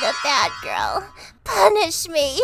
been a bad girl. Punish me.